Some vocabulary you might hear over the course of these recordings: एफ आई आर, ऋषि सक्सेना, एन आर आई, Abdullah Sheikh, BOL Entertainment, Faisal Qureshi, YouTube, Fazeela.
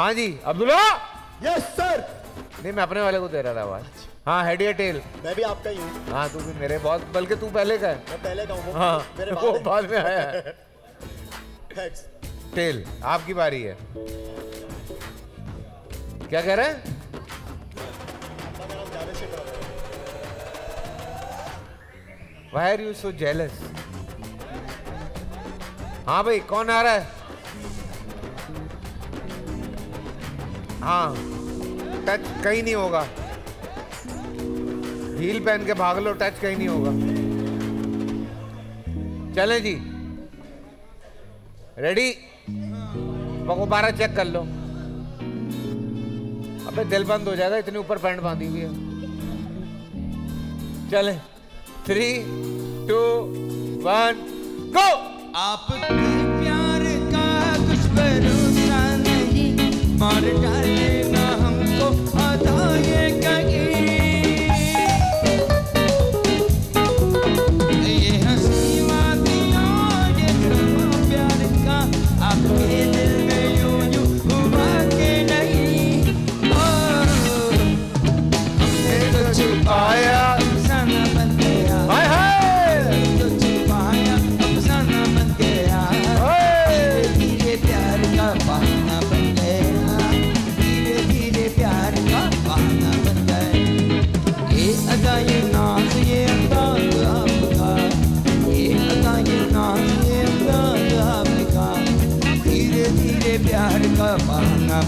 हाँ जी Abdullah. Yes sir. नहीं मैं अपने वाले को दे रहा था आवाज। हाँ हेड या टेल। मैं भी आपका ही हूँ। हाँ तू भी मेरे बहुत, बल्कि तू पहले का है। मैं पहले का हूँ। हाँ मेरे बाद में आया है। थैंक्स। टेल आपकी बारी है। क्या कह रहे हैं? Why are you so jealous? हाँ भाई कौन आ रहा है? हाँ टच कहीं नहीं होगा, हील पहन के भाग लो, टच कहीं नहीं होगा। चले जी रेडी, पकोबारा चेक कर लो। अबे दिल बंद हो जाएगा, इतने ऊपर पैंट बांधी हुई है। चले 3, 2, 1 गो। आप प्यार का कुछ भरोसा नहीं, मार डालेगा हमको आधा ये कहीं।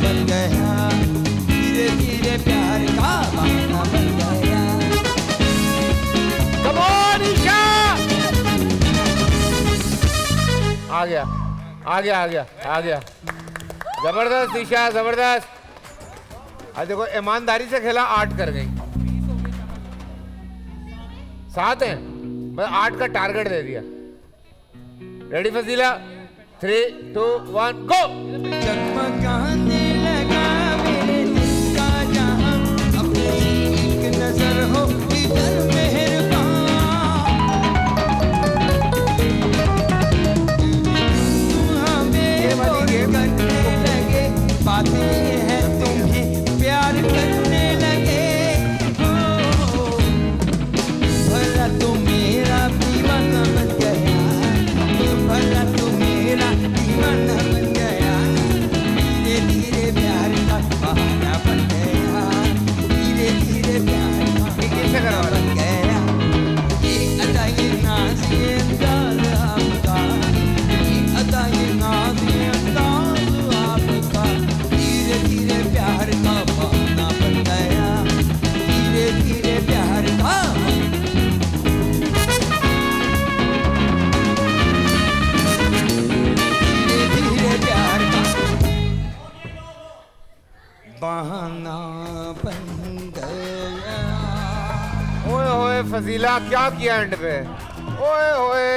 बन गया धीरे धीरे प्यार का बहाना बन गया। Come on Isha. आ गया आ गया आ गया आ गया। जबरदस्त ईशा जबरदस्त। आज देखो ईमानदारी से खेला, 8 कर गई। 7 है, मैं 8 का टारगेट दे दिया। रेडी फजीला 3, 2, 1 गो। चकमकाने लगा मेरे दिल का जहां, अपनी एक नजर हो इधर मेहरबान। ये वाली गेम करने लगे, बातें ये है तुम्हें प्यार करने लगे। भला तो मेरा दीवाना बन गया, भला तो मेरा दीवाना बन गया। धीरे धीरे प्यार का बहाना बन गया, धीरे धीरे प्यार का बहाना बन गया। ये अदा ये नाज़ ये अंदाज़ आपका, ये अदा ये नाज़ ये अंदाज़ आपका। धीरे धीरे प्यार का बहाना बन गया, धीरे धीरे प्यार का। बहाना बन गया। ओए होए फजीला क्या किया एंड पे। ओए होए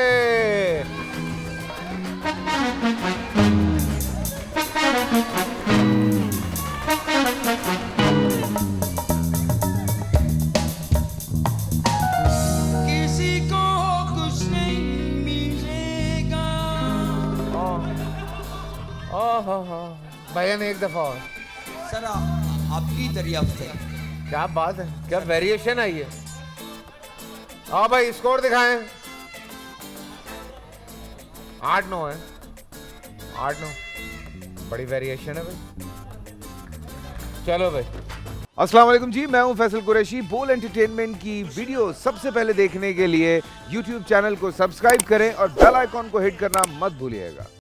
किसी को कुछ नहीं मिलेगा। ओह ओह भैया एक दफा और। सर आपकी दरियाफ्त है, क्या बात है, क्या वेरिएशन आई है। हाँ भाई स्कोर दिखाएं। 8-9 है, 8-9 बड़ी वेरिएशन है भाई। चलो भाई अस्सलाम वालेकुम जी, मैं हूं फैसल कुरैशी। बोल एंटरटेनमेंट की वीडियो सबसे पहले देखने के लिए YouTube चैनल को सब्सक्राइब करें और बेल आइकॉन को हिट करना मत भूलिएगा।